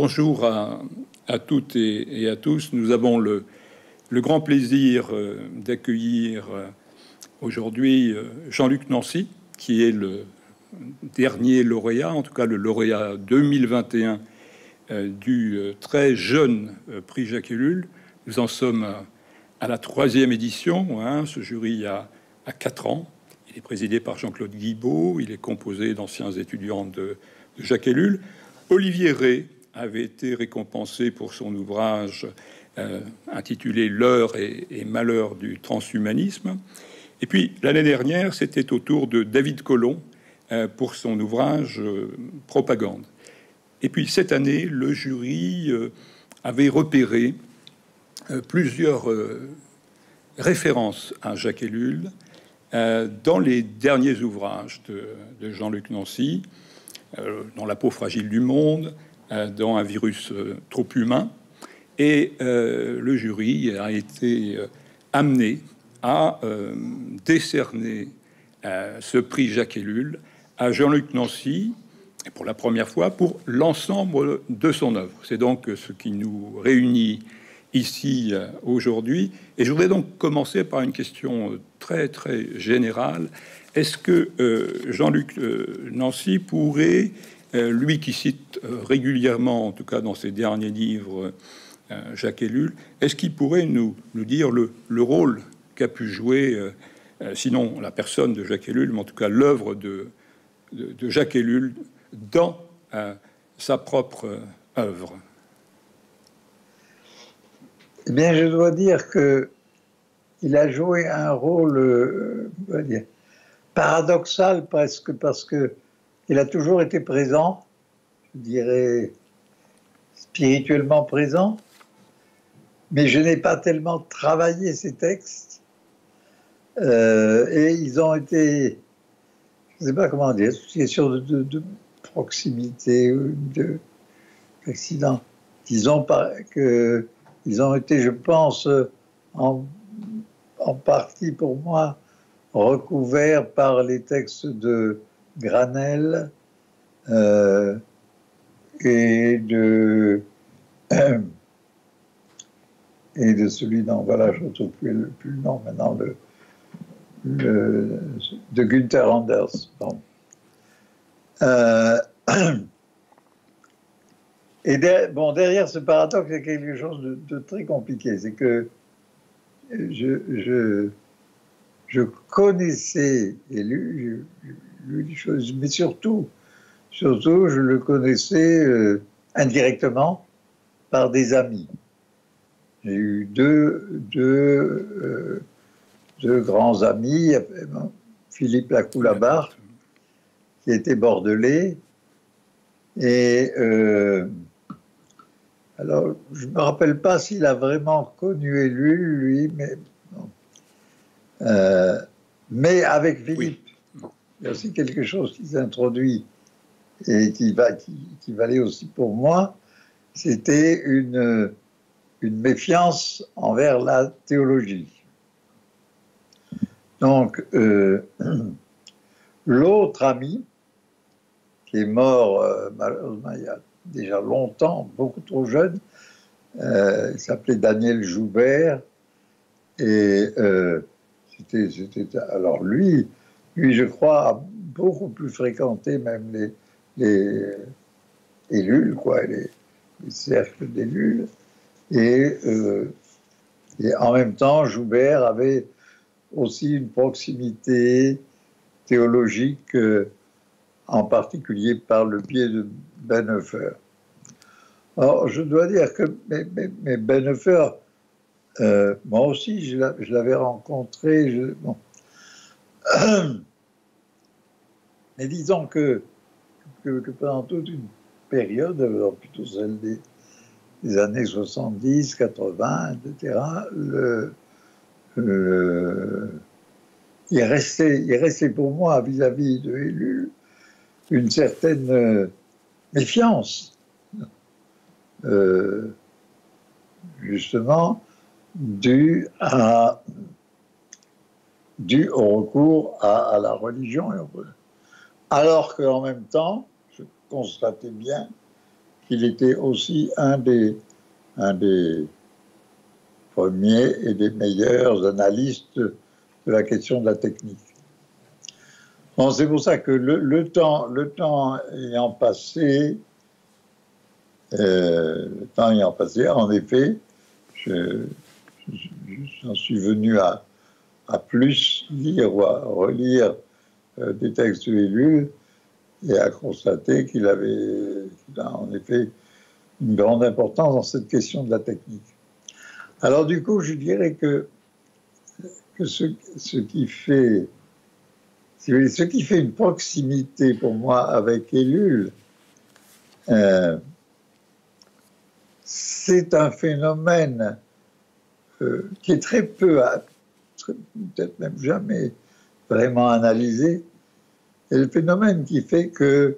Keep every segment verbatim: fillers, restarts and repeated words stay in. Bonjour à, à toutes et, et à tous. Nous avons le, le grand plaisir euh, d'accueillir euh, aujourd'hui euh, Jean-Luc Nancy, qui est le dernier lauréat, en tout cas le lauréat deux mille vingt et un euh, du euh, très jeune euh, prix Jacques Ellul. Nous en sommes à, à la troisième édition. Hein, ce jury a, a quatre ans. Il est présidé par Jean-Claude Guibaud. Il est composé d'anciens étudiants de, de Jacques Ellul. Olivier Rey avait été récompensé pour son ouvrage euh, intitulé « L'heure et, et malheur du transhumanisme ». Et puis, l'année dernière, c'était au tour de David Colomb euh, pour son ouvrage euh, « Propagande ». Et puis, cette année, le jury euh, avait repéré euh, plusieurs euh, références à Jacques Ellul euh, dans les derniers ouvrages de, de Jean-Luc Nancy, Euh, dans La peau fragile du monde, euh, dans Un virus euh, trop humain. Et euh, le jury a été euh, amené à euh, décerner euh, ce prix Jacques Ellul à Jean-Luc Nancy, pour la première fois, pour l'ensemble de son œuvre. C'est donc ce qui nous réunit ici euh, aujourd'hui. Et je voudrais donc commencer par une question très, très générale. Est-ce que euh, Jean-Luc euh, Nancy pourrait, euh, lui qui cite euh, régulièrement, en tout cas dans ses derniers livres, euh, Jacques Ellul, est-ce qu'il pourrait nous, nous dire le, le rôle qu'a pu jouer, euh, euh, sinon la personne de Jacques Ellul, mais en tout cas l'œuvre de, de, de Jacques Ellul dans euh, sa propre euh, œuvre? Eh bien, je dois dire que il a joué un rôle Euh, on va dire, paradoxal presque, parce que il a toujours été présent, je dirais spirituellement présent, mais je n'ai pas tellement travaillé ces textes euh, et ils ont été, je ne sais pas comment dire, c'est une question de, de, de proximité, de d'accident. Ils ont par, que ils ont été, je pense, en, en partie pour moi, recouvert par les textes de Granel euh, et de euh, et de celui dont voilà je ne retrouve plus le, plus le nom maintenant le, le de Gunther Anders. Bon. Euh, et de, bon derrière ce paradoxe il y a quelque chose de, de très compliqué, c'est que je, je Je connaissais et lu, lu, lu des choses, mais surtout, surtout, je le connaissais euh, indirectement par des amis. J'ai eu deux, deux, euh, deux grands amis, Philippe Lacoue-Labarthe, qui était bordelais, et euh, alors je me rappelle pas s'il a vraiment connu et lu, lui, mais bon. Euh, mais avec Philippe, oui. Il y a aussi quelque chose qui s'introduit et qui, va, qui, qui valait aussi pour moi, c'était une, une méfiance envers la théologie. Donc, euh, l'autre ami, qui est mort euh, malheureusement il y a déjà longtemps, beaucoup trop jeune, euh, il s'appelait Daniel Joubert, et Euh, C'était, c'était, alors lui, lui, je crois, a beaucoup plus fréquenté même les, les Ellul, quoi, les, les cercles d'Ellul. Et, euh, et en même temps, Joubert avait aussi une proximité théologique, euh, en particulier par le biais de Bonhoeffer. Alors, je dois dire que mais, mais, mais Bonhoeffer, Euh, moi aussi, je l'avais rencontré. Je, bon. Mais disons que, que, que pendant toute une période, plutôt celle des, des années soixante-dix, quatre-vingts, et cetera, le, le, il, restait, il restait pour moi, vis-à-vis de Ellul, une certaine méfiance. Euh, justement, Dû, à, dû au recours à, à la religion. Alors qu'en même temps, je constatais bien qu'il était aussi un des, un des premiers et des meilleurs analystes de la question de la technique. Bon, c'est pour ça que le, le, temps, le temps ayant passé, euh, le temps ayant passé, en effet, je, je, j'en suis venu à, à plus lire ou à relire euh, des textes de Ellul et à constater qu'il avait qu'il a en effet une grande importance dans cette question de la technique. Alors du coup, je dirais que, que ce, ce, qui fait, ce qui fait une proximité pour moi avec Ellul, euh, c'est un phénomène euh, qui est très peu, peut-être même jamais vraiment analysé, et le phénomène qui fait que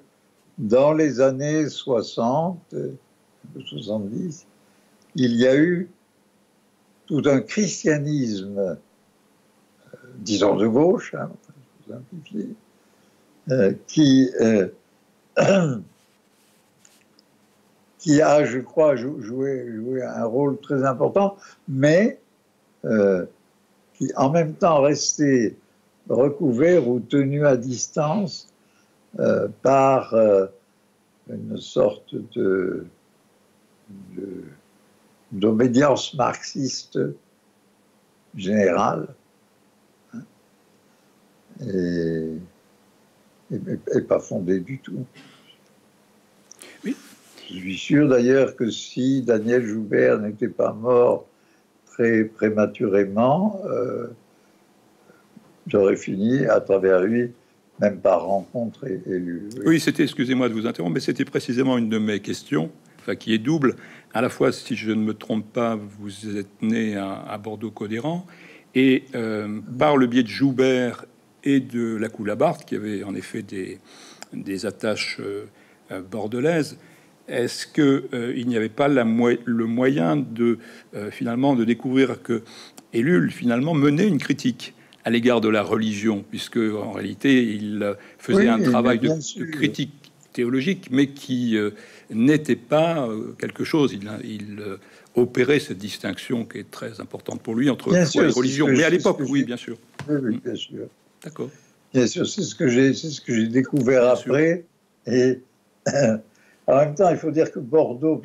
dans les années soixante, soixante-dix, il y a eu tout un christianisme, euh, disons de gauche, hein, pour simplifier, euh, qui, euh, qui a, je crois, joué, joué un rôle très important, mais euh, qui en même temps restait recouvert ou tenu à distance euh, par euh, une sorte de, de, d'obédience marxiste générale, et, et, et pas fondée du tout. Oui. Je suis sûr d'ailleurs que si Daniel Joubert n'était pas mort très prématurément, euh, j'aurais fini à travers lui, même par rencontre et élu. Oui, oui, c'était, excusez-moi de vous interrompre, mais c'était précisément une de mes questions, enfin qui est double. À la fois, si je ne me trompe pas, vous êtes né à, à Bordeaux-Codéran, et euh, mmh. par le biais de Joubert et de Lacoue-Labarthe, qui avait en effet des, des attaches euh, bordelaises, est-ce que euh, il n'y avait pas la mo- le moyen de euh, finalement de découvrir que Ellul finalement menait une critique à l'égard de la religion, puisque en réalité il faisait oui, un travail de, de critique théologique, mais qui euh, n'était pas euh, quelque chose. Il, il euh, opérait cette distinction qui est très importante pour lui entre foi et religion. Mais à l'époque, oui, bien sûr. Oui, oui, bien sûr. D'accord. Bien sûr, c'est ce que j'ai, c'est ce que j'ai découvert bien après. Sûr. Et euh, en même temps, il faut dire que Bordeaux,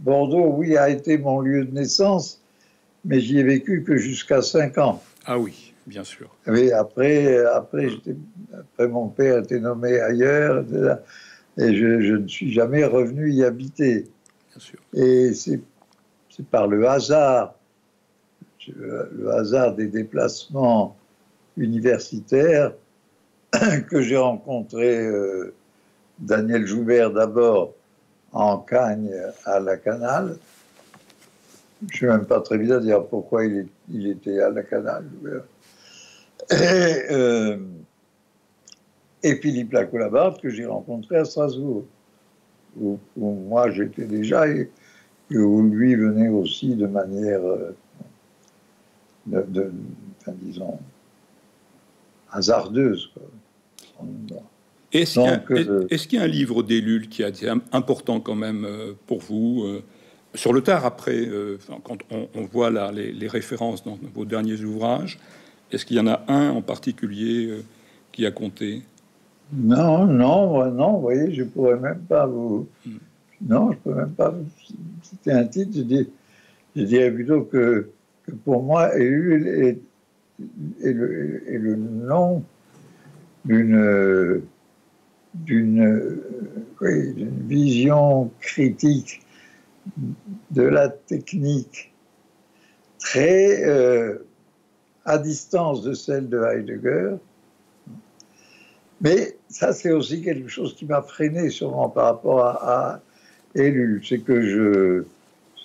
Bordeaux, oui, a été mon lieu de naissance, mais j'y ai vécu que jusqu'à cinq ans. Ah oui, bien sûr. Oui, après, après, après mon père était nommé ailleurs, et je, je ne suis jamais revenu y habiter. Bien sûr. Et c'est, c'est par le hasard, le hasard des déplacements universitaires, que j'ai rencontré euh, Daniel Joubert d'abord en Cagne à la Canale. Je ne sais même pas très bien dire pourquoi il, est, il était à la Canale. Et, euh, et Philippe Lacoue-Labarthe, que j'ai rencontré à Strasbourg, où, où moi j'étais déjà, et, et où lui venait aussi de manière, euh, de, de, enfin, disons, hasardeuse, quoi. Est-ce, Donc, qu'il y a, euh, est-ce qu'il y a un livre d'Ellul qui a été important quand même pour vous ? Sur le tard, après, euh, quand on, on voit là, les, les références dans vos derniers ouvrages, est-ce qu'il y en a un en particulier euh, qui a compté ? Non, non, non. Vous voyez, je pourrais même pas vous. Hum. Non, je pourrais même pas. C'était un titre. Je, dis, je dirais plutôt que, que pour moi, Ellul est, est, le, est le nom d'une d'une, oui, d'une vision critique de la technique très euh, à distance de celle de Heidegger. Mais ça, c'est aussi quelque chose qui m'a freiné sûrement par rapport à, à Ellul. C'est que, je,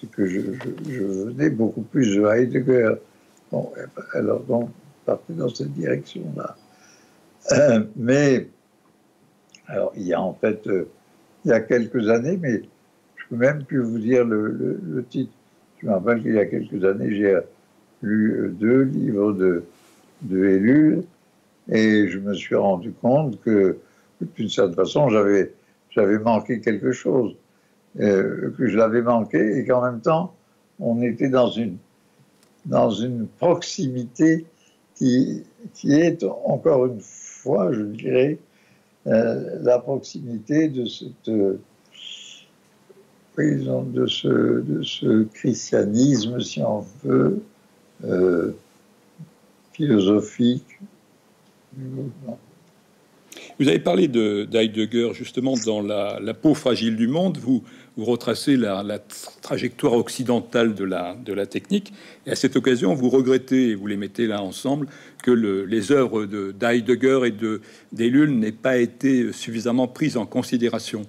c'est que je, je, je venais beaucoup plus de Heidegger. Bon, alors donc, partir dans cette direction-là. Euh, mais, alors, il y a en fait, euh, il y a quelques années, mais même plus vous dire le, le, le titre. Je me rappelle qu'il y a quelques années, j'ai lu deux livres de, de Ellul et je me suis rendu compte que, d'une certaine façon, j'avais, j'avais manqué quelque chose. euh, que je l'avais manqué, et qu'en même temps, on était dans une, dans une proximité qui, qui est, encore une fois, je dirais, euh, la proximité de cette... Euh, De ce, de ce christianisme, si on veut, euh, philosophique du mouvement. Vous avez parlé d'Heidegger, justement, dans la, la peau fragile du monde. Vous, vous retracez la, la trajectoire occidentale de la, de la technique. Et à cette occasion, vous regrettez, et vous les mettez là ensemble, que le, les œuvres d'Heidegger et de d'Ellul n'aient pas été suffisamment prises en considération.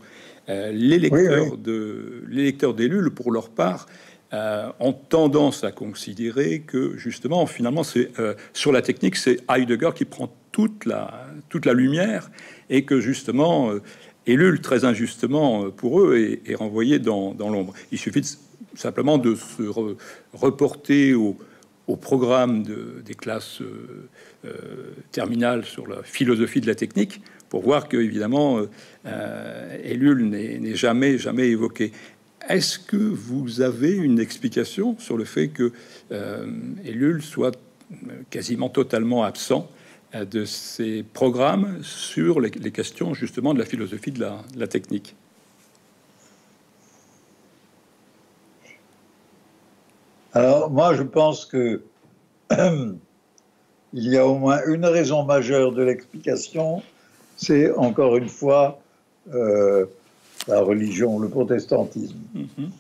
Euh, les lecteurs oui, oui. de, les lecteurs d'Ellul, pour leur part, euh, ont tendance à considérer que, justement, finalement, c'est euh, sur la technique, c'est Heidegger qui prend toute la, toute la lumière, et que, justement, euh, Ellul, très injustement euh, pour eux, est, est renvoyé dans, dans l'ombre. Il suffit de, simplement de se re, reporter au, au programme de, des classes euh, euh, terminales sur la philosophie de la technique, pour voir que, évidemment, euh, Ellul n'est jamais, jamais évoqué. Est-ce que vous avez une explication sur le fait que euh, Ellul soit quasiment totalement absent euh, de ces programmes sur les, les questions, justement, de la philosophie de la, de la technique? Alors, moi, je pense que euh, il y a au moins une raison majeure de l'explication. C'est encore une fois euh, la religion, le protestantisme. Mm-hmm.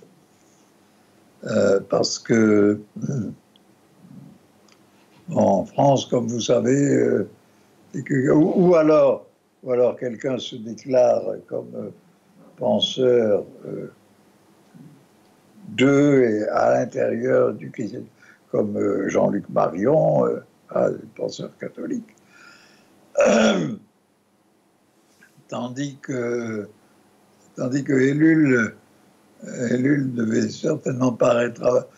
euh, parce que euh, en France, comme vous savez, euh, que, ou, ou alors, ou alors quelqu'un se déclare comme euh, penseur euh, de et à l'intérieur du christianisme, comme euh, Jean-Luc Marion, euh, ah, penseur catholique. Tandis que, tandis que Ellul, Ellul devait certainement paraître à,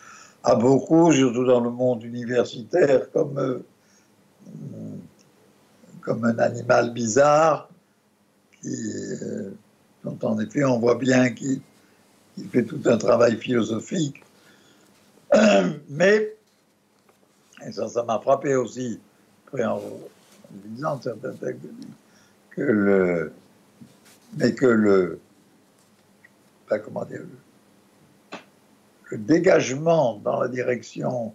à beaucoup, surtout dans le monde universitaire, comme, euh, comme un animal bizarre, qui, euh, dont en effet on voit bien qu'il qu'il fait tout un travail philosophique. Mais, et ça, ça m'a frappé aussi, après en, en lisant certains textes de lui, que le... mais que le, pas comment dire, le, le dégagement dans la direction,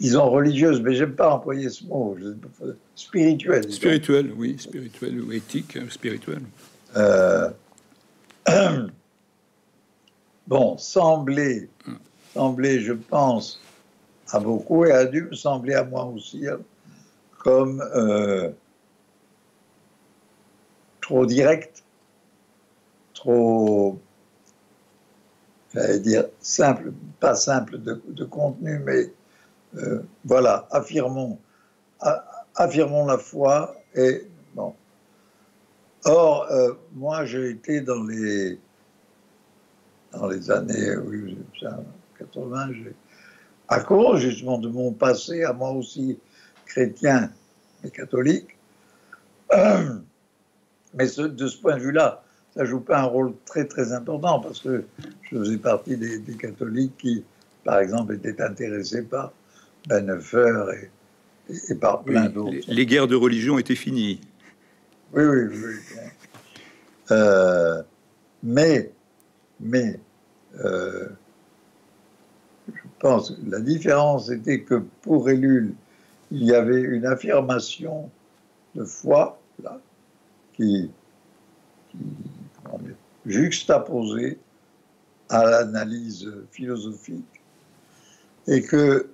disons religieuse, mais j'aime pas employer ce mot, spirituel. Spirituel, oui, spirituel ou éthique, spirituel. Euh, bon, semblait, semblait, je pense, à beaucoup et a dû me sembler à moi aussi, hein, comme euh, trop direct, trop, j'allais dire, simple, pas simple de, de contenu, mais euh, voilà, affirmons, a, affirmons la foi et bon. Or, euh, moi, j'ai été dans les, dans les années oui, quatre-vingts, à cause justement de mon passé, à moi aussi chrétien et catholique, euh, mais ce, de ce point de vue-là, ça ne joue pas un rôle très très important, parce que je faisais partie des, des catholiques qui, par exemple, étaient intéressés par Bonhoeffer et, et, et par plein oui, d'autres. Les, les guerres de religion étaient finies. Oui, oui, oui. Euh, mais, mais, euh, je pense que la différence était que pour Ellul, il y avait une affirmation de foi, là, qui, qui dit, juxtaposé à l'analyse philosophique, et que,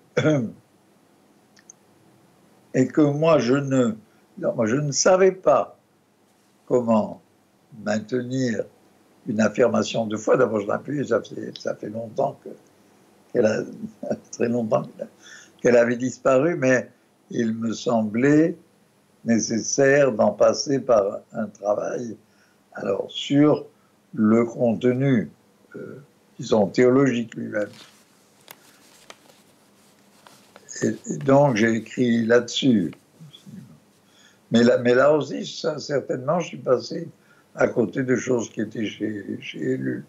et que moi, je ne, non, moi je ne savais pas comment maintenir une affirmation de foi. D'abord, je l'appuie, ça fait, ça fait longtemps que, qu'elle a, très longtemps qu'elle avait disparu, mais il me semblait nécessaire d'en passer par un travail alors sur le contenu, euh, disons théologique lui-même. Et, et donc j'ai écrit là-dessus. Mais là, mais là aussi, ça, certainement, je suis passé à côté de choses qui étaient chez, chez Ellul.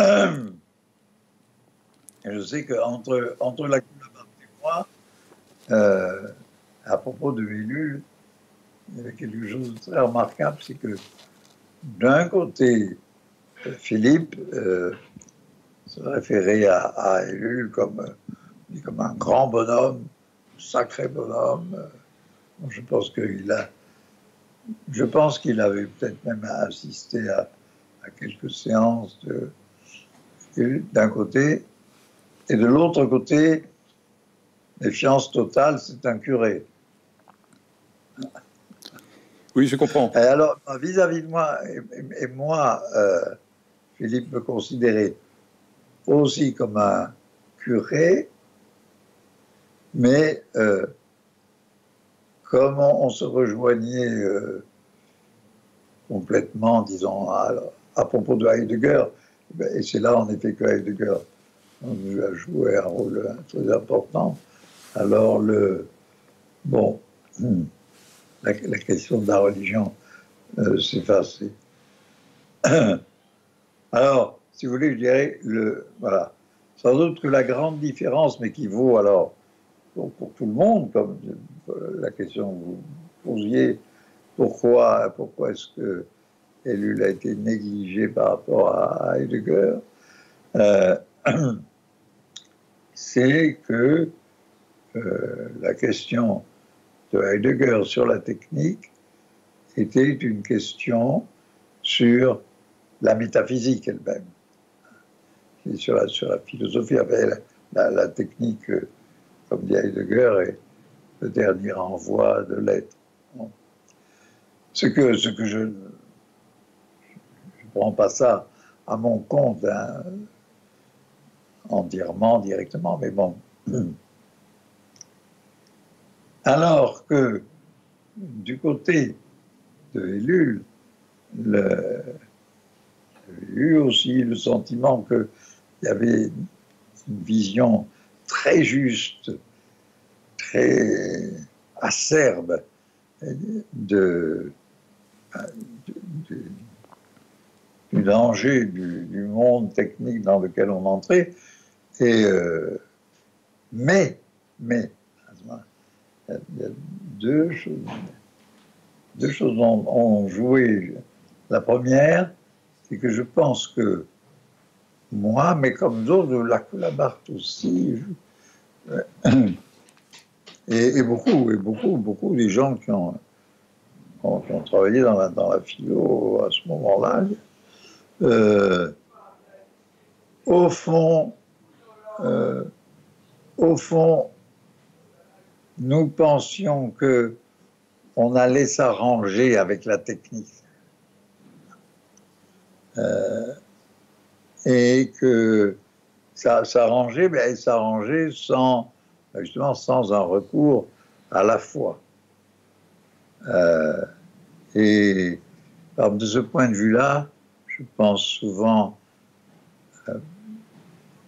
Euh, je sais qu'entre entre Lacoue-Labarthe et moi, euh, à propos de Ellul, il y avait quelque chose de très remarquable, c'est que d'un côté, Philippe euh, se référait à, à Ellul comme, comme un grand bonhomme, un sacré bonhomme. Je pense qu'il a, je pense qu'il avait peut-être même assisté à, à quelques séances d'un côté, et de l'autre côté, méfiance totale, c'est un curé. Oui, je comprends. Et alors, vis-à-vis de moi, et, et moi, euh, Philippe me considérait aussi comme un curé, mais euh, comme on, on se rejoignait euh, complètement, disons, à, à propos de Heidegger, et c'est là en effet que Heidegger a joué un rôle très important, alors le... Bon... Hmm. La, la question de la religion euh, s'effaçait. Alors, si vous voulez, je dirais, le, voilà, sans doute que la grande différence, mais qui vaut alors pour, pour tout le monde, comme la question que vous posiez, pourquoi, pourquoi est-ce que Ellul a été négligé par rapport à Heidegger, euh, c'est que euh, la question de Heidegger sur la technique était une question sur la métaphysique elle-même, sur la, sur la philosophie. La, la, la technique, comme dit Heidegger, est le dernier envoi de l'être. Ce que, ce que je ne prends pas ça à mon compte, hein, entièrement, directement, mais bon... Alors que, du côté de Ellul, j'ai eu aussi le sentiment qu'il y avait une vision très juste, très acerbe de, de, du danger du, du monde technique dans lequel on entrait. Et, euh, mais, mais, il y a deux choses, deux choses ont, ont joué. La première, c'est que je pense que moi, mais comme d'autres, Lacoue-Labarthe aussi, je, et, et beaucoup, et beaucoup, beaucoup des gens qui ont, qui ont, qui ont travaillé dans la, dans la philo à ce moment-là, euh, au fond, euh, au fond, nous pensions qu'on allait s'arranger avec la technique euh, et que ça s'arrangeait, mais s'arrangeait sans, justement, sans un recours à la foi. Euh, et alors, de ce point de vue-là, je pense souvent... Euh,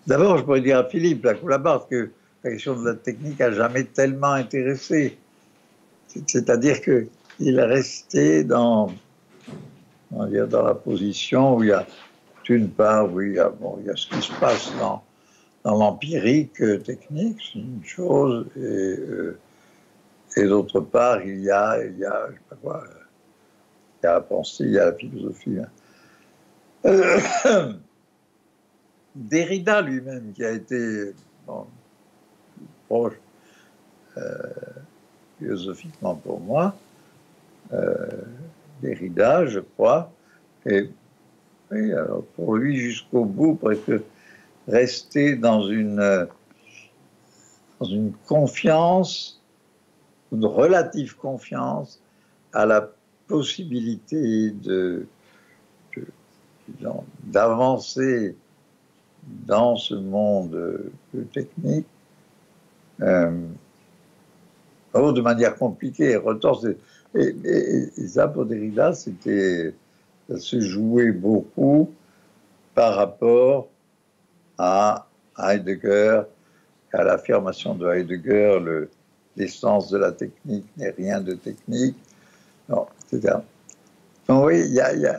D'abord, je pourrais dire à Philippe Lacoue-Labarthe que la question de la technique n'a jamais tellement intéressé. C'est-à-dire qu'il est resté dans, dans la position où il y a, d'une part, oui, il y a, bon, il y a ce qui se passe dans, dans l'empirique technique, c'est une chose, et, euh, et d'autre part, il y a, il y a, je sais pas quoi, il y a la pensée, il y a la philosophie. Hein. Euh, Derrida lui-même, qui a été... Bon, proche euh, philosophiquement pour moi, euh, Derrida, je crois, et, et alors pour lui jusqu'au bout, presque rester dans une, dans une confiance, une relative confiance à la possibilité de, de, disons, d'avancer dans ce monde technique. Euh, oh, de manière compliquée, retorse. Et, et, et, et ça, pour Derrida, c'était, ça se jouait beaucoup par rapport à Heidegger, à l'affirmation de Heidegger, le, l'essence de la technique n'est rien de technique, non, et cetera. Donc, oui, il y, y, y a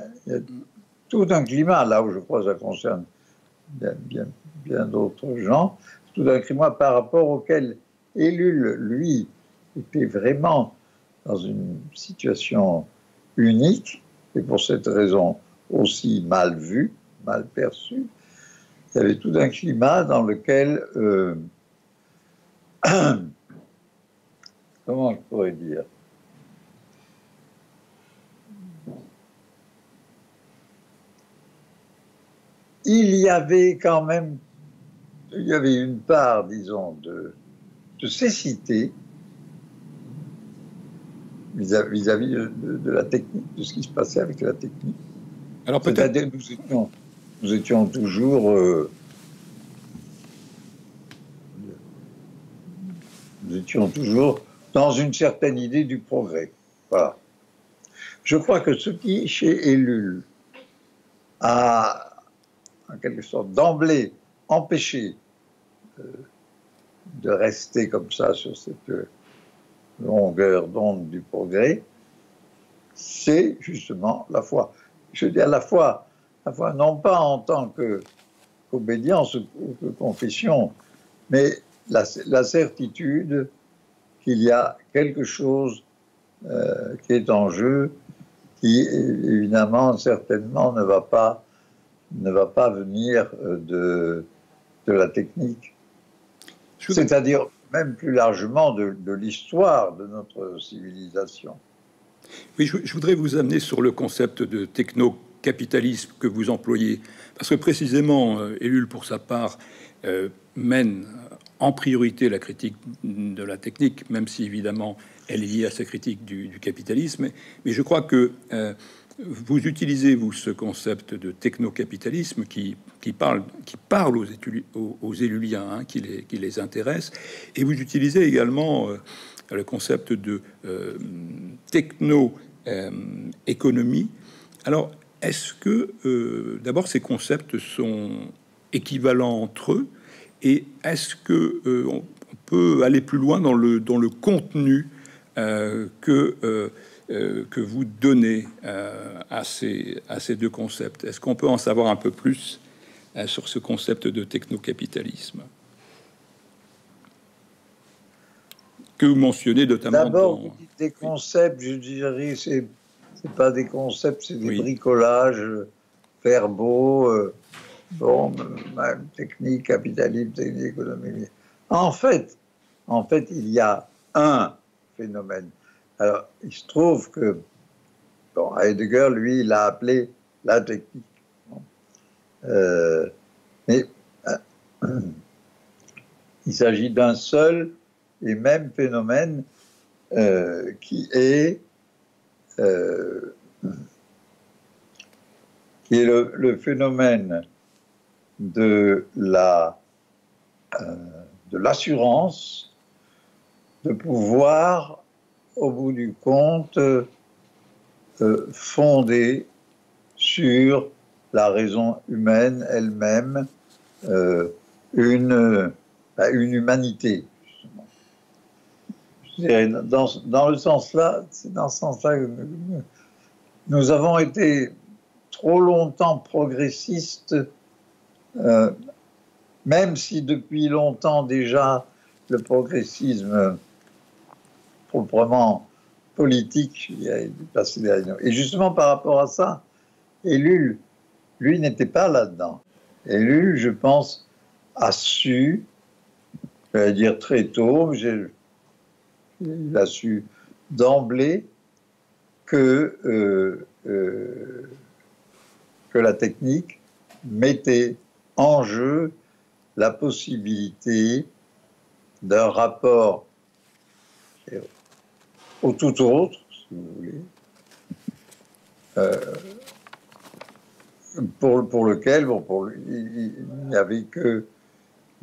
tout un climat, là où je crois que ça concerne bien, bien, bien d'autres gens, tout un climat par rapport auquel Ellul, lui, était vraiment dans une situation unique, et pour cette raison aussi mal vue, mal perçue. Il y avait tout un climat dans lequel, euh, comment je pourrais dire, il y avait quand même, il y avait une part, disons, de, de cécité vis-à-vis de, de, de la technique, de ce qui se passait avec la technique. Alors peut-être nous étions, nous étions toujours, euh, nous étions toujours dans une certaine idée du progrès. Voilà. Je crois que ce qui chez Ellul a en quelque sorte d'emblée empêché euh, de rester comme ça sur cette euh, longueur d'onde du progrès, c'est justement la foi. Je dis à la fois, la foi non pas en tant qu'obédience ou que confession, mais la, la certitude qu'il y a quelque chose euh, qui est en jeu, qui évidemment, certainement, ne va pas, ne va pas venir de, de la technique. C'est-à-dire même plus largement de, de l'histoire de notre civilisation. Oui, je, je voudrais vous amener sur le concept de techno-capitalisme que vous employez, parce que précisément, Ellul, pour sa part, euh, mène en priorité la critique de la technique, même si évidemment elle est liée à sa critique du, du capitalisme. Mais je crois que euh, vous utilisez, vous, ce concept de techno-capitalisme qui, qui, parle, qui parle aux, étuli, aux, aux Elluliens, hein, qui, les, qui les intéresse, et vous utilisez également euh, le concept de euh, techno-économie. Euh, Alors, est-ce que, euh, d'abord, ces concepts sont équivalents entre eux, et est-ce que euh, on peut aller plus loin dans le, dans le contenu euh, que... Euh, Euh, que vous donnez euh, à, ces, à ces deux concepts. Est-ce qu'on peut en savoir un peu plus euh, sur ce concept de technocapitalisme que vous mentionnez notamment? D'abord, dans... des concepts, je dirais, c'est pas des concepts, c'est des oui. bricolages verbaux, euh, bon, euh, technique, capitalisme, technique, économie. En fait, en fait, il y a un phénomène. Alors, il se trouve que bon, Heidegger, lui, il l'a appelé la technique. Euh, mais euh, il s'agit d'un seul et même phénomène euh, qui est, euh, qui est le, le phénomène de la, euh, de l'assurance de pouvoir, au bout du compte, euh, fondée sur la raison humaine elle-même, euh, une, euh, une humanité. Justement. Je dirais, dans, dans le sens-là, c'est dans ce sens-là que nous, nous avons été trop longtemps progressistes, euh, même si depuis longtemps déjà le progressisme proprement politique, il a déplacé des réunions. Et justement, par rapport à ça, Ellul, lui, n'était pas là-dedans. Ellul, je pense, a su, je vais dire très tôt, il a su d'emblée que, euh, euh, que la technique mettait en jeu la possibilité d'un rapport au tout autre, si vous voulez, euh, pour, pour lequel bon, pour lui, il n'y avait que,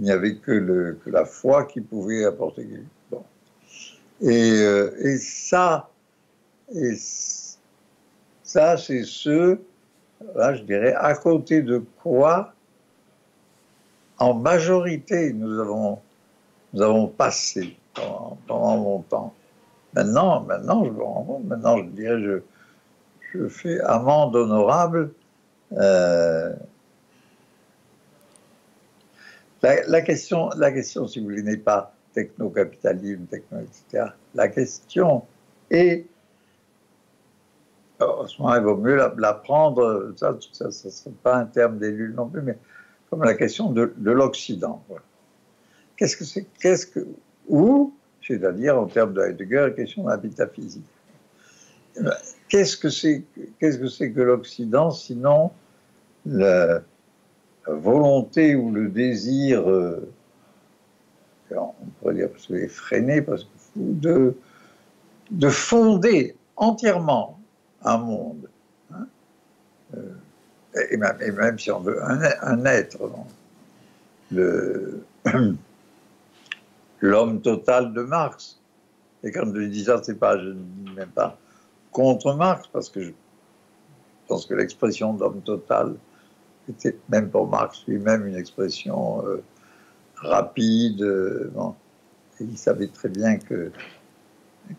il n'y avait que, le, que la foi qui pouvait apporter quelque chose. Bon. Et, euh, et ça, et ça c'est ce, là, je dirais, à côté de quoi, en majorité, nous avons, nous avons passé pendant, pendant longtemps. Maintenant, maintenant, je me rends compte, maintenant, je dirais, je, je fais amende honorable. Euh, la, la, question, la question, si vous voulez, n'est pas techno-capitalisme, techno, et cetera. La question est, en ce moment, il vaut mieux la, la prendre, ça ne serait pas un terme d'Ellul non plus, mais comme la question de, de l'Occident. Voilà. Qu'est-ce que c'est, qu'est-ce que, où, c'est-à-dire en termes de Heidegger, question de la métaphysique. Qu'est-ce que c'est qu'est-ce que c'est que l'Occident, sinon la volonté ou le désir, euh, on pourrait dire parce que c'est freiné, parce que de, de fonder entièrement un monde, hein, euh, et, même, et même si on veut un, un être, donc, le l'homme total de Marx. Et quand je dis ça, c'est pas, je ne dis même pas contre Marx, parce que je pense que l'expression d'homme total était, même pour Marx lui-même, une expression euh, rapide. Euh, bon. Il savait très bien que,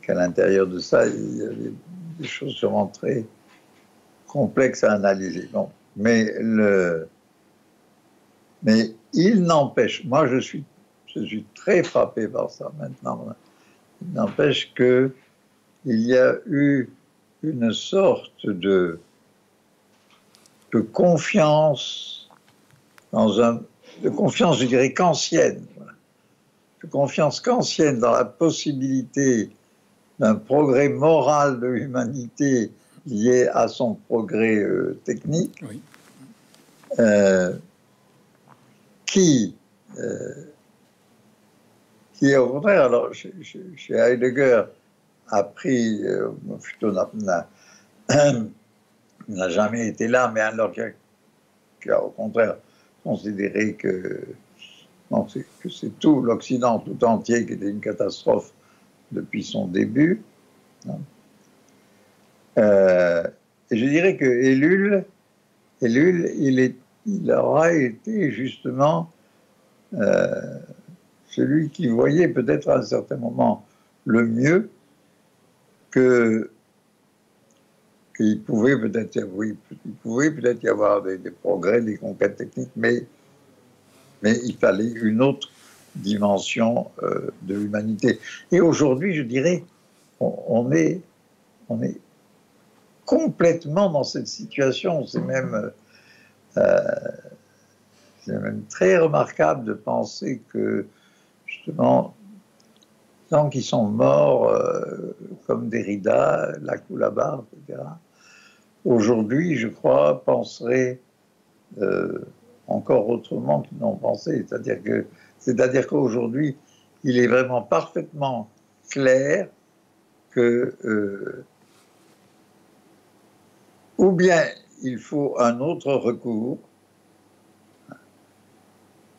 qu'à l'intérieur de ça, il y avait des choses sûrement très complexes à analyser. Bon. Mais, le, mais il n'empêche, moi je suis, je suis très frappé par ça maintenant, il n'empêche que il y a eu une sorte de, de confiance, dans un, de confiance, je dirais, kantienne, voilà. De confiance kantienne dans la possibilité d'un progrès moral de l'humanité lié à son progrès euh, technique, oui. euh, qui, euh, qui, au contraire, alors, chez, chez Heidegger, a pris, euh, plutôt n'a, n'a jamais été là, mais alors qu'il a, qu'il a au contraire considéré que, non, c'est, que c'est tout l'Occident tout entier qui était une catastrophe depuis son début. Euh, et je dirais que Ellul, Ellul il, est, il aura été justement euh, celui qui voyait peut-être à un certain moment le mieux que qu'il pouvait peut-être oui, il pouvait peut-être y avoir des, des progrès, des conquêtes techniques, mais mais il fallait une autre dimension euh, de l'humanité. Et aujourd'hui, je dirais, on, on est on est complètement dans cette situation. C'est même euh, c'est même très remarquable de penser que justement qui sont morts, euh, comme Derrida, Lacoue-Labarthe, et cetera, aujourd'hui, je crois, penseraient euh, encore autrement qu'ils n'ont pensé. C'est-à-dire que, c'est-à-dire qu'aujourd'hui, il est vraiment parfaitement clair que euh, ou bien il faut un autre recours,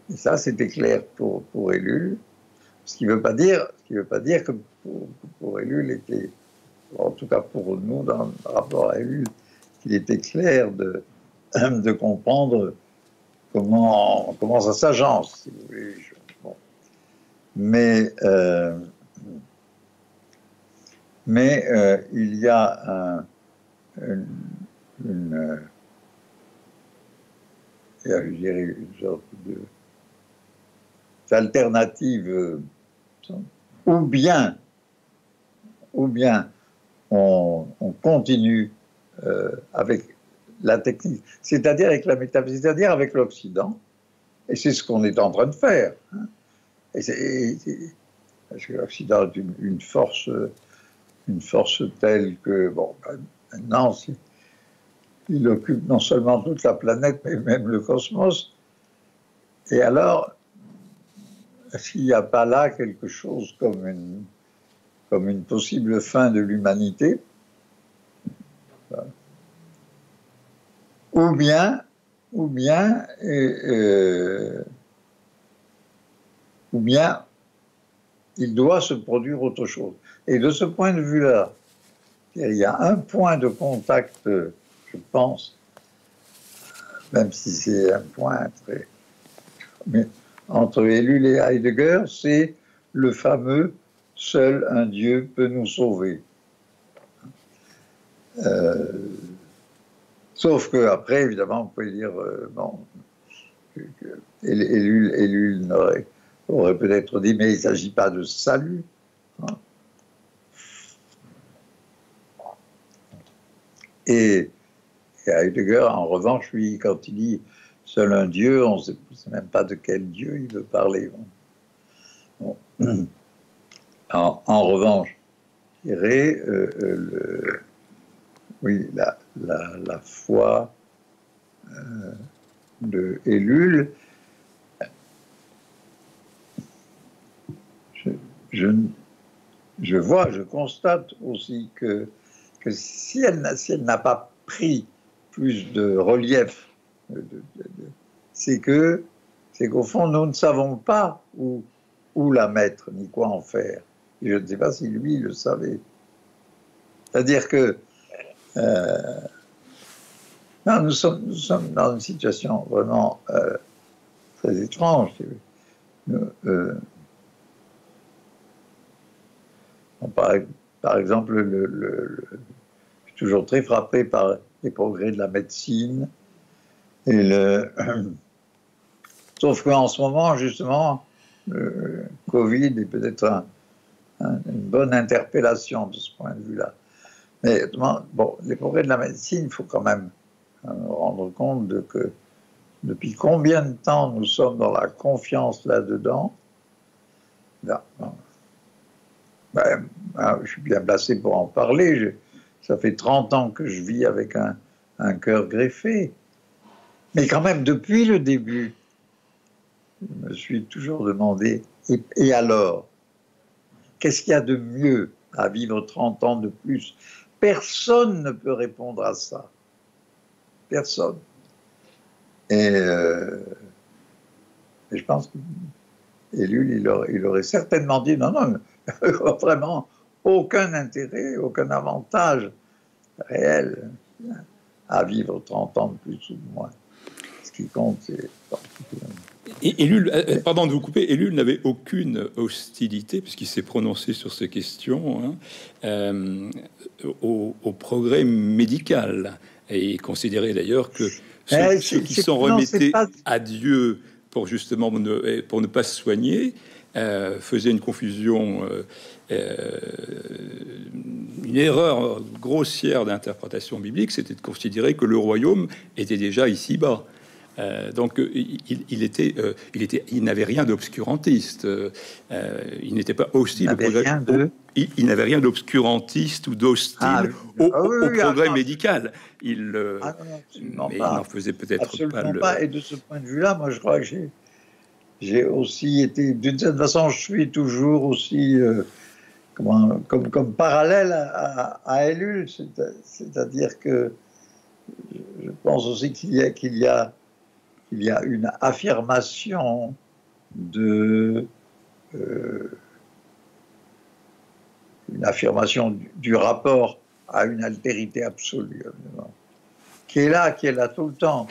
et ça c'était clair pour, pour Ellul, ce qui ne veut pas dire, ce qui veut pas dire que pour, pour Ellul était, en tout cas pour nous, dans le rapport à Ellul, qu'il était clair de, de comprendre comment, comment ça s'agence, si vous voulez. Bon. Mais, euh, mais euh, il y a un, une, une, il y a, je dirais, une sorte de d'alternative. Ou bien, ou bien on, on continue euh, avec la technique, c'est-à-dire avec la métaphysique, c'est-à-dire avec l'Occident, et c'est ce qu'on est en train de faire. Hein. Et c'est, et c'est, parce que l'Occident est une, une force, une force telle que bon, maintenant, c'est, il occupe non seulement toute la planète, mais même le cosmos. Et alors, s'il n'y a pas là quelque chose comme une, comme une possible fin de l'humanité, ou bien, ou bien, euh, ou bien, il doit se produire autre chose. Et de ce point de vue-là, il y a un point de contact, je pense, même si c'est un point très... Mais, entre Ellul et Heidegger, c'est le fameux « seul un Dieu peut nous sauver ». Euh, Sauf qu'après, évidemment, on pouvait dire, euh, bon, Ellul, Ellul aurait, aurait peut-être dit, mais il ne s'agit pas de salut. Hein. Et, et Heidegger, en revanche, lui, quand il dit « seul un Dieu », on ne sait même pas de quel Dieu il veut parler. Bon. Bon. En, en revanche, je dirais, euh, euh, le, oui, la, la, la foi euh, de Ellul, je, je, je vois, je constate aussi que que si elle n'a si pas pris plus de relief, c'est que c'est qu'au fond, nous ne savons pas où, où la mettre, ni quoi en faire. Et je ne sais pas si lui le savait. C'est-à-dire que euh, non, nous, sommes, nous sommes dans une situation vraiment euh, très étrange. Nous, euh, on parlait, par exemple, le, le, le, je suis toujours très frappé par les progrès de la médecine. Et le, euh, sauf qu'en ce moment, justement, le Covid est peut-être un, un, une bonne interpellation de ce point de vue-là. Mais bon, les progrès de la médecine, il faut quand même euh, rendre compte de que depuis combien de temps nous sommes dans la confiance là-dedans. Là, ben, je suis bien placé pour en parler. Je, ça fait trente ans que je vis avec un, un cœur greffé. Mais quand même, depuis le début, je me suis toujours demandé, et, et alors, qu'est-ce qu'il y a de mieux à vivre trente ans de plus? Personne ne peut répondre à ça. Personne. Et, euh, et je pense que Ellul, il aurait, il aurait certainement dit, non, non, vraiment aucun intérêt, aucun avantage réel à vivre trente ans de plus ou de moins. Ce qui compte, c'est... Et Ellul, pardon de vous couper, Ellul n'avait aucune hostilité, puisqu'il s'est prononcé sur ces questions, hein, euh, au, au progrès médical. Et il considérait d'ailleurs que ceux, eh, ceux qui s'en remettaient pas... à Dieu pour justement ne, pour ne pas se soigner... Euh, faisait une confusion, euh, euh, une erreur grossière d'interprétation biblique, c'était de considérer que le royaume était déjà ici-bas. Euh, donc il, il était, euh, il était, il n'avait rien d'obscurantiste. Euh, il n'était pas hostile. Il n'avait rien de... il, il n'avait rien d'obscurantiste ou d'hostile ah, oui. au, ah, oui, au oui, progrès attends. médical. Il, euh, ah, non, mais il n'en faisait peut-être pas, pas, le... pas. Et de ce point de vue-là, moi, je crois que j'ai. J'ai aussi été, d'une certaine façon, je suis toujours aussi euh, comment, comme, comme parallèle à, à, à Ellul, c'est-à-dire que je pense aussi qu'il y a, qu'il y a, qu'il y a une affirmation de euh, une affirmation du, du rapport à une altérité absolue, qui est là, qui est là tout le temps,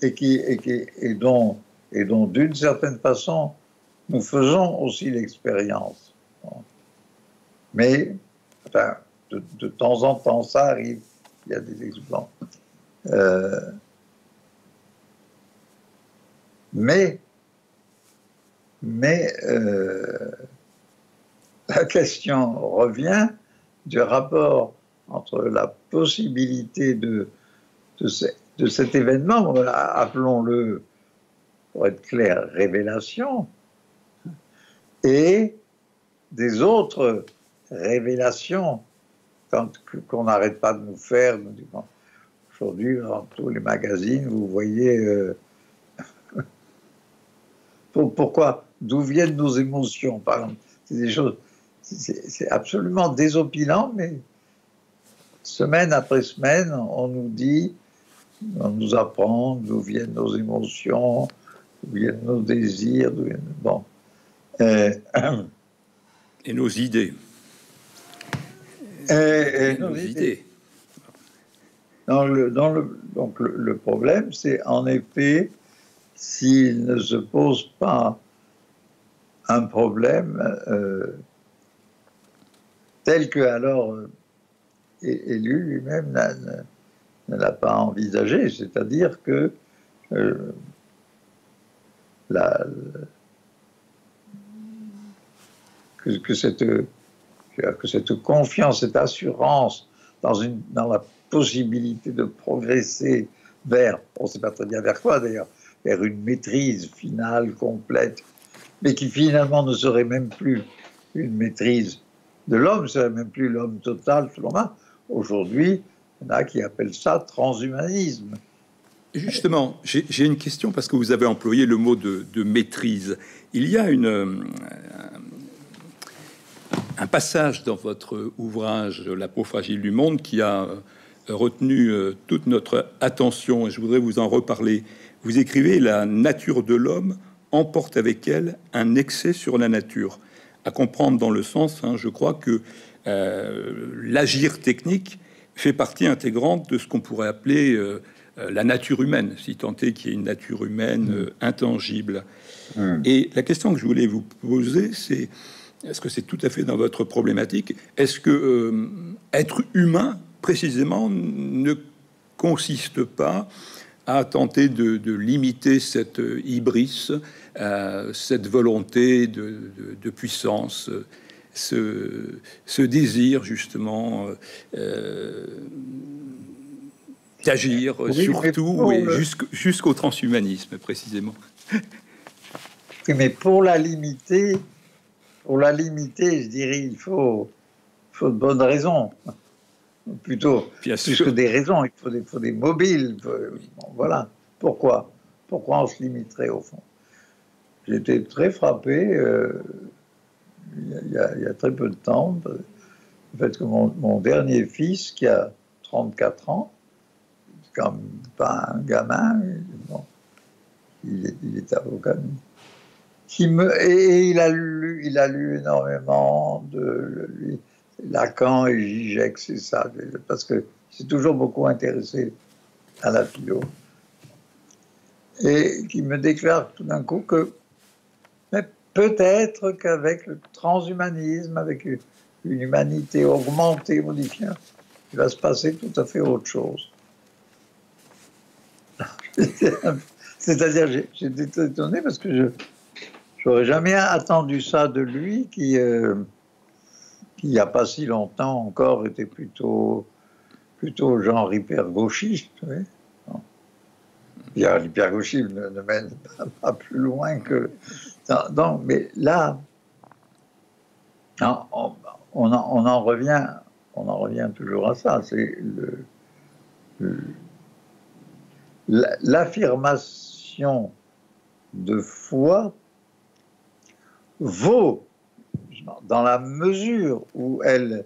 et qui et qui et dont et donc, d'une certaine façon, nous faisons aussi l'expérience. Mais, enfin, de, de temps en temps, ça arrive. Il y a des exemples. Euh, mais, mais euh, la question revient du rapport entre la possibilité de, de, ce, de cet événement, appelons-le, pour être clair, révélation, et des autres révélations qu'on n'arrête pas de nous faire. Aujourd'hui, dans tous les magazines, vous voyez... Euh, pourquoi, d'où viennent nos émotions, par exemple. C'est des choses... C'est absolument désopilant, mais semaine après semaine, on nous dit, on nous apprend d'où viennent nos émotions... d'où viennent nos désirs, d'où viennent... Bon. Euh... Et nos idées. Et, et, et nos, nos idées. idées. Dans le, dans le, donc le, le problème, c'est en effet, s'il ne se pose pas un problème euh, tel que alors Ellul lui-même ne l'a pas envisagé, c'est-à-dire que euh, la, que, que, cette, que cette confiance, cette assurance dans, une, dans la possibilité de progresser vers, on ne sait pas très bien vers quoi d'ailleurs, vers une maîtrise finale, complète, mais qui finalement ne serait même plus une maîtrise de l'homme, ne serait même plus l'homme total, tout le monde. Aujourd'hui, il y en a qui appellent ça transhumanisme. Justement, j'ai une question parce que vous avez employé le mot de, de maîtrise. Il y a une, euh, un passage dans votre ouvrage « La peau fragile du monde » qui a retenu euh, toute notre attention et je voudrais vous en reparler. Vous écrivez « La nature de l'homme emporte avec elle un excès sur la nature ». À comprendre dans le sens, hein, je crois que euh, l'agir technique fait partie intégrante de ce qu'on pourrait appeler euh, la nature humaine, si tant est qu'il y ait une nature humaine euh, intangible. Mmh. Et la question que je voulais vous poser, c'est est-ce que c'est tout à fait dans votre problématique? Est-ce que euh, être humain, précisément, ne consiste pas à tenter de, de limiter cette hybris, euh, cette volonté de, de, de puissance, ce, ce désir justement euh, d'agir oui, surtout et le... jusqu'au, jusqu'au transhumanisme précisément. Mais pour la limiter, pour la limiter, je dirais, il faut, faut de bonnes raisons. Plutôt, bien plus sûr. Que des raisons, il faut des, faut des mobiles. Faut, bon, voilà. Pourquoi? Pourquoi on se limiterait au fond? J'étais très frappé il euh, y, y, y a très peu de temps, le fait que mon, mon dernier fils, qui a trente-quatre ans, c'est quand même pas un gamin, mais bon, il, est, il est avocat, qui me, et il a lu, il a lu énormément de lui. Lacan et Žižek, c'est ça, parce que c'est toujours beaucoup intéressé à la philo. Et qui me déclare tout d'un coup que peut-être qu'avec le transhumanisme, avec une humanité augmentée, modifiée, il va se passer tout à fait autre chose. C'est-à-dire, j'étais étonné parce que je n'aurais jamais attendu ça de lui qui... Euh, qui, il n'y a pas si longtemps encore, était plutôt, plutôt genre hyper-gauchiste. L'hyper-gauchisme ne, ne mène pas, pas plus loin que... Non, non, mais là, non, on, on, en, on, en revient, on en revient toujours à ça. C'est l'affirmation de foi vaut... dans la mesure où elle,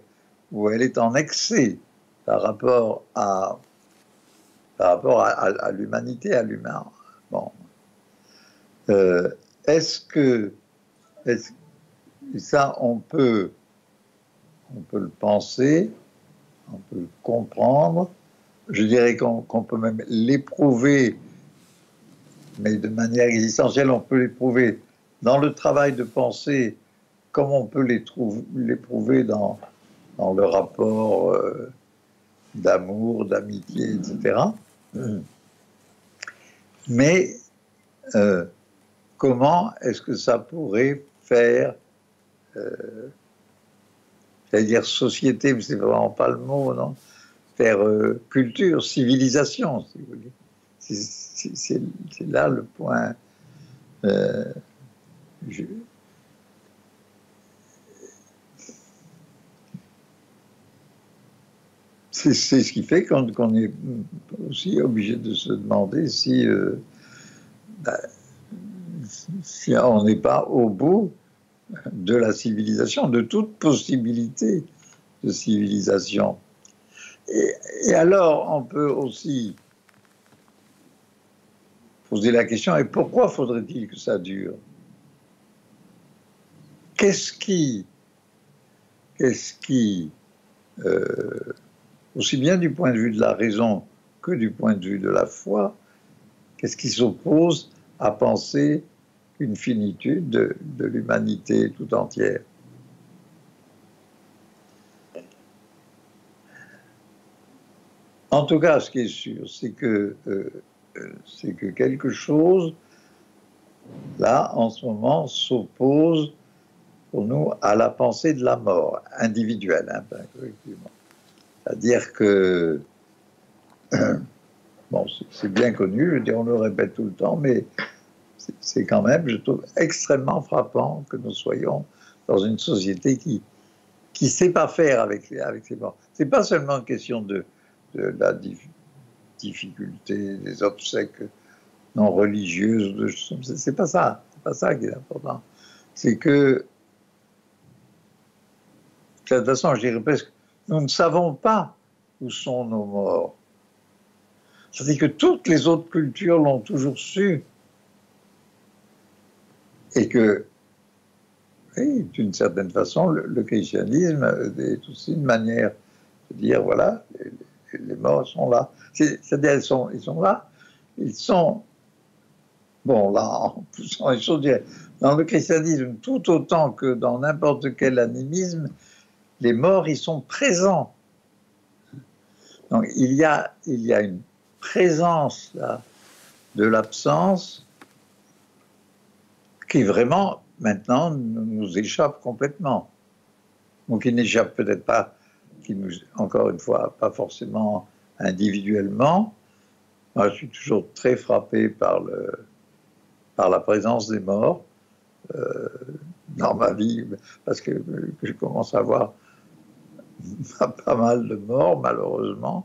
où elle est en excès par rapport à, par rapport à, à, à l'humanité, à l'humain. Bon. Euh, est-ce que... Est-ce, ça, on peut, on peut le penser, on peut le comprendre, je dirais qu'on, qu'on peut même l'éprouver, mais de manière existentielle, on peut l'éprouver dans le travail de pensée comme on peut les trouver, l'éprouver dans, dans le rapport euh, d'amour, d'amitié, et cetera. Mmh. Mais euh, comment est-ce que ça pourrait faire, euh, c'est-à-dire société, mais c'est vraiment pas le mot, non? Faire euh, culture, civilisation, si vous voulez. C'est, c'est, c'est, c'est là le point... Euh, je, C'est, c'est ce qui fait qu'on, qu'on est aussi obligé de se demander si, euh, bah, si on n'est pas au bout de la civilisation, de toute possibilité de civilisation. Et, et alors, on peut aussi poser la question, et pourquoi faudrait-il que ça dure? Qu'est-ce qui... Qu'est-ce qui... Euh, aussi bien du point de vue de la raison que du point de vue de la foi, qu'est-ce qui s'oppose à penser une finitude de, de l'humanité tout entière? En tout cas, ce qui est sûr, c'est que, euh, c'est que quelque chose, là, en ce moment, s'oppose pour nous à la pensée de la mort individuelle, hein, ben, collectivement. C'est-à-dire que, euh, bon, c'est bien connu, je veux dire, on le répète tout le temps, mais c'est quand même, je trouve, extrêmement frappant que nous soyons dans une société qui ne sait pas faire avec, avec ses morts. Ce n'est pas seulement une question de, de la dif, difficulté, des obsèques non religieuses, ce n'est pas ça, c'est pas ça qui est important. C'est que, de toute façon, je dirais presque, nous ne savons pas où sont nos morts. C'est-à-dire que toutes les autres cultures l'ont toujours su. Et que, oui, d'une certaine façon, le, le christianisme est aussi une manière de dire, voilà, les, les morts sont là. C'est-à-dire, ils sont, ils sont là, ils sont, bon, là, en poussant les choses, dans le christianisme, tout autant que dans n'importe quel animisme, les morts, ils sont présents. Donc, il y a, il y a une présence là, de l'absence qui vraiment, maintenant, nous échappe complètement. Donc, qui n'échappe peut-être pas, qui nous, encore une fois, pas forcément individuellement. Moi, je suis toujours très frappé par, le, par la présence des morts euh, dans ma vie, parce que, que je commence à voir pas mal de morts, malheureusement,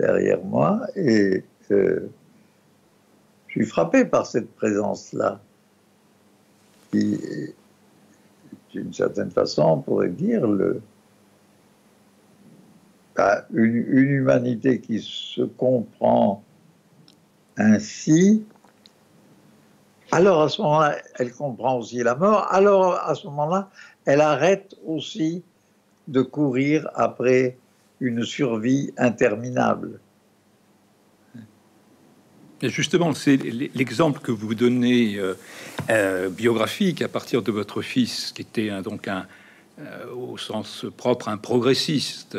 derrière moi, et euh, je suis frappé par cette présence-là, qui, d'une certaine façon, on pourrait dire, le, bah, une, une humanité qui se comprend ainsi, alors à ce moment-là, elle comprend aussi la mort, alors à ce moment-là, elle arrête aussi de courir après une survie interminable. Et justement, c'est l'exemple que vous donnez euh, euh, biographique à partir de votre fils, qui était hein, donc un, euh, au sens propre un progressiste,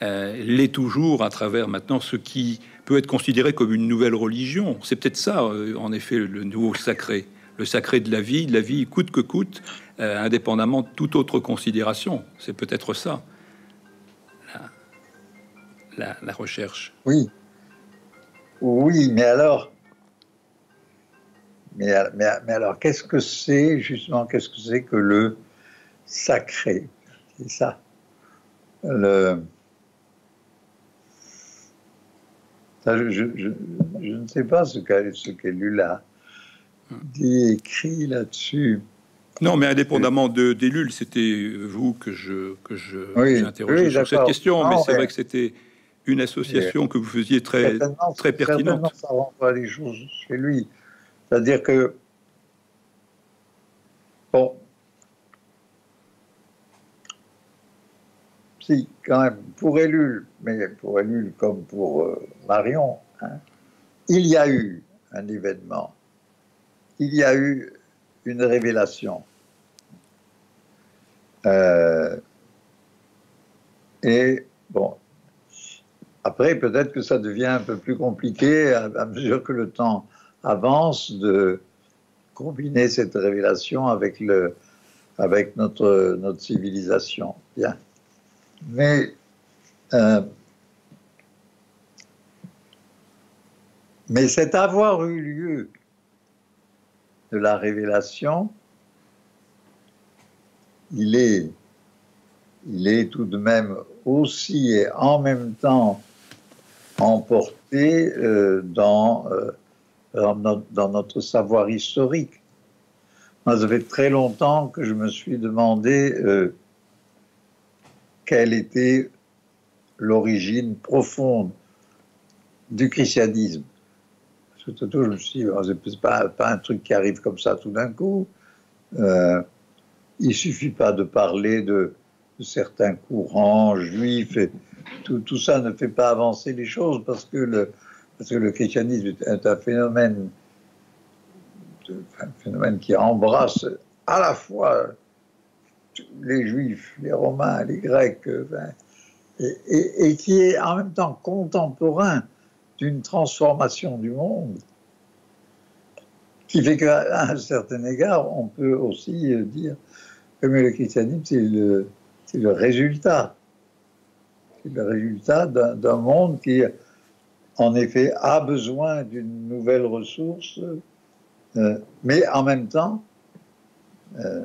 euh, l'est toujours à travers maintenant ce qui peut être considéré comme une nouvelle religion. C'est peut-être ça, euh, en effet, le nouveau sacré, le sacré de la vie, de la vie coûte que coûte, euh, indépendamment de toute autre considération. C'est peut-être ça. La, la recherche. Oui, oui, mais alors, mais, mais, mais alors, qu'est-ce que c'est justement, qu'est-ce que c'est que le sacré? C'est ça. Le, ça je, je, je, je ne sais pas ce qu'Ellul a dit, écrit là-dessus. Non, mais indépendamment de d'Ellul, c'était vous que je que je oui, j'interrogeais oui, sur cette question, non, mais c'est vrai que c'était une association que vous faisiez très, très pertinente. Ça renvoie les choses chez lui. C'est-à-dire que, bon, si, quand même, pour Ellul, mais pour Ellul comme pour euh, Marion, hein, il y a eu un événement, il y a eu une révélation. Euh, et, bon, après, peut-être que ça devient un peu plus compliqué à, à mesure que le temps avance de combiner cette révélation avec, le, avec notre, notre civilisation. Bien. Mais, euh, mais c'est avoir eu lieu de la révélation, il est, il est tout de même aussi et en même temps emporté euh, dans, euh, dans, notre, dans notre savoir historique. Moi, ça fait très longtemps que je me suis demandé euh, quelle était l'origine profonde du christianisme. Parce que tout à tout, je me suis dit, c'est pas, pas un truc qui arrive comme ça tout d'un coup. Euh, il ne suffit pas de parler de certains courants juifs, et tout, tout ça ne fait pas avancer les choses parce que le, parce que le christianisme est un phénomène, de, un phénomène qui embrasse à la fois les juifs, les romains, les grecs, enfin, et, et, et qui est en même temps contemporain d'une transformation du monde, qui fait qu'à un certain égard, on peut aussi dire que le christianisme, c'est le, c'est le résultat. C'est le résultat d'un, d'un monde qui, en effet, a besoin d'une nouvelle ressource, euh, mais en même temps, euh,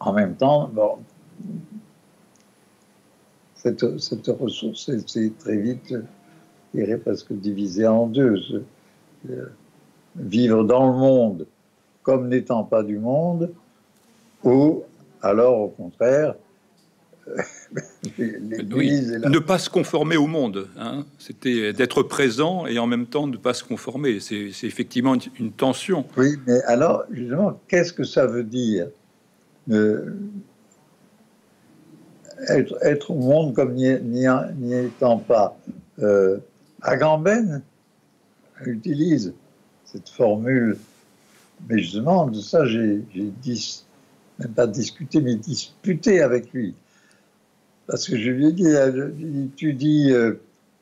en même temps, bon, cette, cette ressource, c'est très vite, je dirais, presque divisée en deux. Euh, vivre dans le monde comme n'étant pas du monde, ou alors, au contraire, l'Église... Oui. La... Ne pas se conformer au monde, hein. C'était d'être présent et en même temps ne pas se conformer. C'est, c'est effectivement une, une tension. Oui, mais alors, justement, qu'est-ce que ça veut dire euh, être, être au monde comme n'y étant pas? euh, Agamben utilise cette formule, mais justement, de ça, j'ai dis, même pas discuté, mais disputé avec lui. Parce que je lui ai dit, tu dis,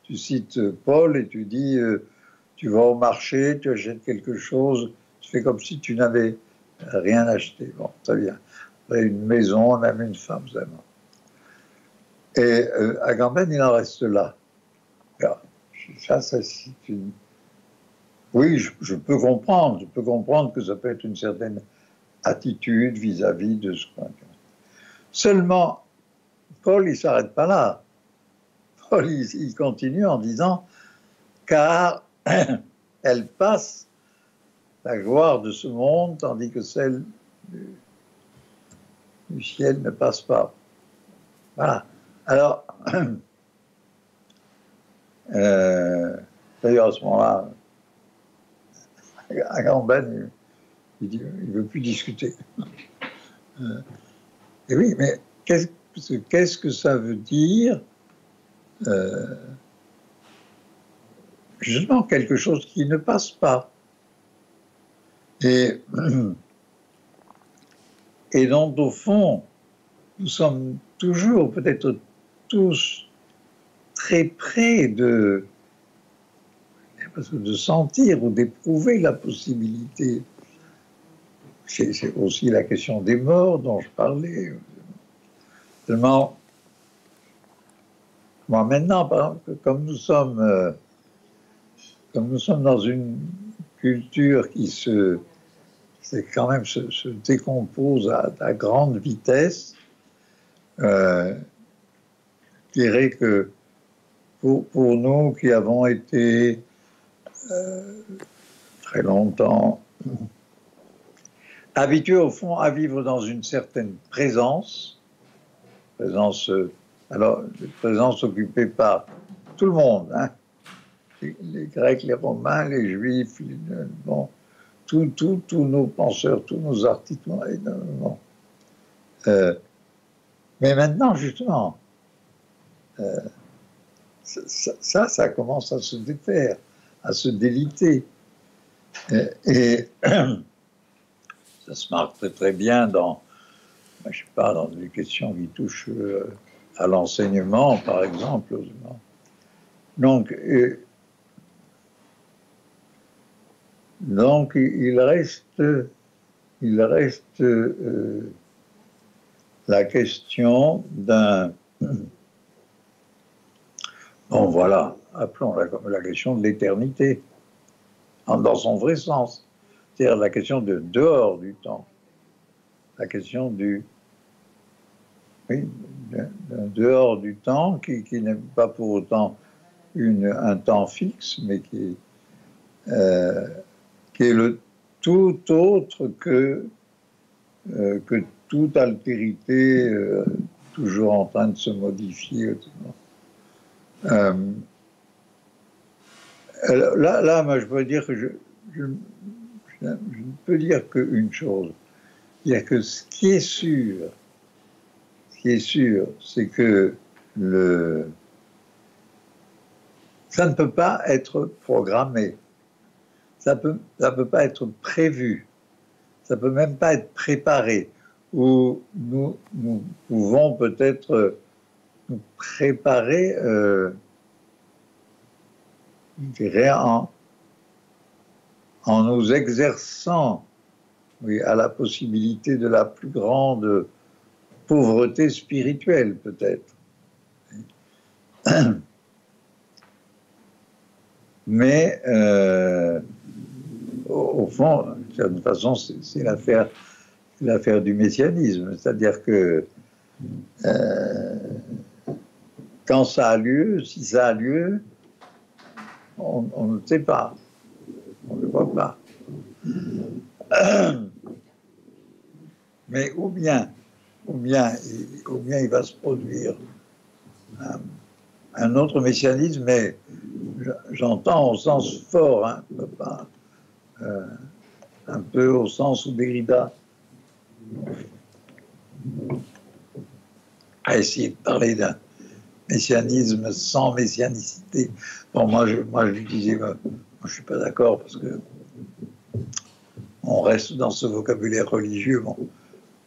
tu cites Paul et tu dis, tu vas au marché, tu achètes quelque chose, tu fais comme si tu n'avais rien acheté. Bon, très bien. Après, une maison, même une femme, vraiment. Et euh, Agamben, il en reste là. Alors, ça, ça cite une... Oui, je, je peux comprendre. Je peux comprendre que ça peut être une certaine attitude vis-à-vis de ce qu'on... Seulement, Paul, il ne s'arrête pas là. Paul, il, il continue en disant « Car elle passe la gloire de ce monde, tandis que celle du, du ciel ne passe pas. » Voilà. Alors, euh, d'ailleurs, à ce moment-là, Agamben, il ne veut plus discuter. Euh, et oui, mais qu'est-ce, qu'est-ce que ça veut dire euh, justement, quelque chose qui ne passe pas et, et dont, au fond, nous sommes toujours, peut-être tous, très près de... de sentir ou d'éprouver la possibilité. C'est, c'est aussi la question des morts dont je parlais. Seulement, moi maintenant, par exemple, comme nous sommes, euh, comme nous sommes dans une culture qui se, c'est quand même se, se décompose à, à grande vitesse, euh, je dirais que pour, pour nous qui avons été Euh, très longtemps, habitué au fond à vivre dans une certaine présence, présence, alors, présence occupée par tout le monde, hein, les, les Grecs, les Romains, les Juifs, les, bon, tous tout, tout nos penseurs, tous nos artistes, énormément. Euh, mais maintenant, justement, euh, ça, ça, ça commence à se défaire, à se déliter. Et, et ça se marque très, très bien dans, je sais pas, dans les questions qui touchent à l'enseignement, par exemple. Donc, euh, donc il reste, il reste euh, la question d'un... Bon, voilà. Appelons la, la question de l'éternité, dans son vrai sens, c'est-à-dire la question de dehors du temps, la question du oui, de, de dehors du temps, qui, qui n'est pas pour autant une, un temps fixe, mais qui, euh, qui est le tout autre que, euh, que toute altérité euh, toujours en train de se modifier. Euh, Là, là, moi, je peux dire que je, je, je, je ne peux dire qu'une chose. Il y a que ce qui est sûr, ce qui est sûr, c'est que le, ça ne peut pas être programmé, ça peut, ça peut pas être prévu, ça peut même pas être préparé. Ou nous, nous pouvons peut-être préparé, euh, je dirais, en, en nous exerçant oui, à la possibilité de la plus grande pauvreté spirituelle, peut-être. Mais, euh, au, au fond, d'une certaine façon, c'est l'affaire l'affaire du messianisme. C'est-à-dire que euh, quand ça a lieu, si ça a lieu, on, on ne sait pas. On ne le voit pas. Mais ou bien, ou bien, ou bien il va se produire un, un autre messianisme, mais j'entends au sens fort, hein, pas, euh, un peu au sens où Derrida a essayé de parler d'un messianisme sans messianicité. Bon, moi je, moi, je disais, moi, je suis pas d'accord parce que on reste dans ce vocabulaire religieux. Bon,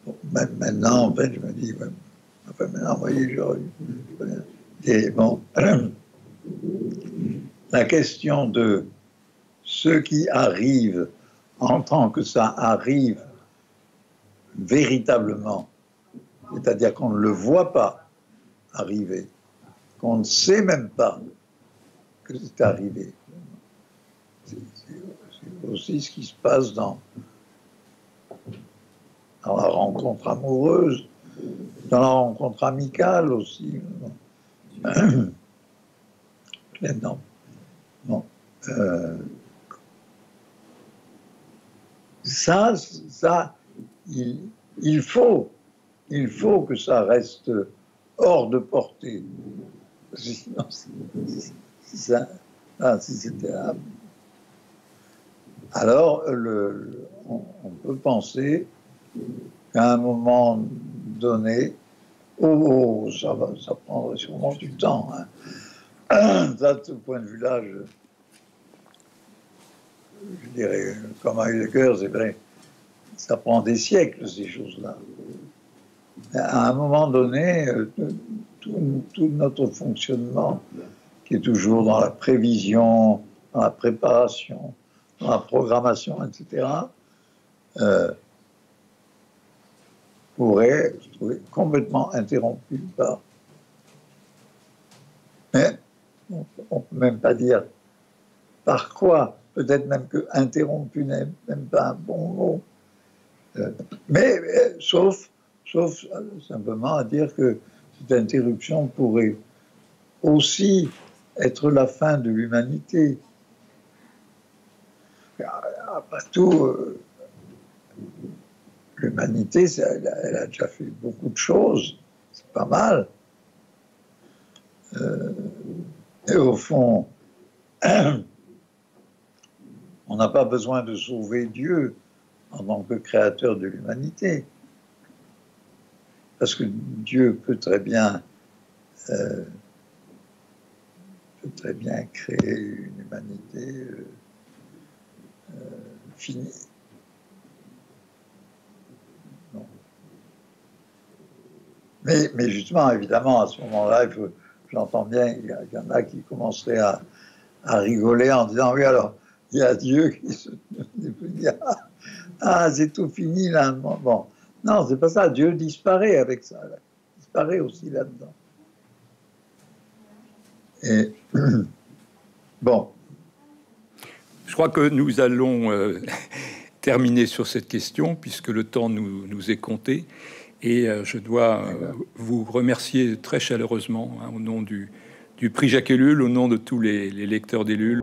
bon, même maintenant, en fait, je me dis, même, enfin, maintenant, vous voyez, je, et bon, la question de ce qui arrive en tant que ça arrive véritablement, c'est-à-dire qu'on ne le voit pas arriver, qu'on ne sait même pas que c'est arrivé. C'est aussi ce qui se passe dans, dans la rencontre amoureuse, dans la rencontre amicale aussi. Non. Non. Euh, ça, ça il, il, faut, il faut que ça reste hors de portée. Sinon, si ça, ah, si c'était là, alors le, le, on, on peut penser qu'à un moment donné, oh, oh ça, va, ça prendrait sûrement du temps. Hein. Ça, de ce point de vue-là, je, je dirais, comme à Heidegger, c'est vrai, ça prend des siècles, ces choses-là. À un moment donné, tout, tout notre fonctionnement, qui est toujours dans la prévision, dans la préparation, dans la programmation, et cetera, euh, pourrait se trouver complètement interrompu par... Mais, on ne peut même pas dire par quoi, peut-être même que interrompu n'est même pas un bon mot. Euh, mais euh, sauf, sauf euh, simplement à dire que cette interruption pourrait aussi être la fin de l'humanité. Après tout, euh, l'humanité, elle, elle a déjà fait beaucoup de choses, c'est pas mal. Euh, Et au fond, on n'a pas besoin de sauver Dieu en tant que créateur de l'humanité. Parce que Dieu peut très bien, euh, peut très bien créer une humanité euh, euh, finie. Non. Mais, mais justement, évidemment, à ce moment-là, il faut... J'entends bien, il y en a qui commenceraient à, à rigoler en disant « Oui, alors, il y a Dieu qui se... » Ah, c'est tout fini, là. Bon, non, c'est pas ça. Dieu disparaît avec ça. Là. Il disparaît aussi là-dedans. Et... Bon. Je crois que nous allons euh, terminer sur cette question, puisque le temps nous, nous est compté. Et je dois vous remercier très chaleureusement hein, au nom du, du prix Jacques Ellul, au nom de tous les, les lecteurs d'Ellul.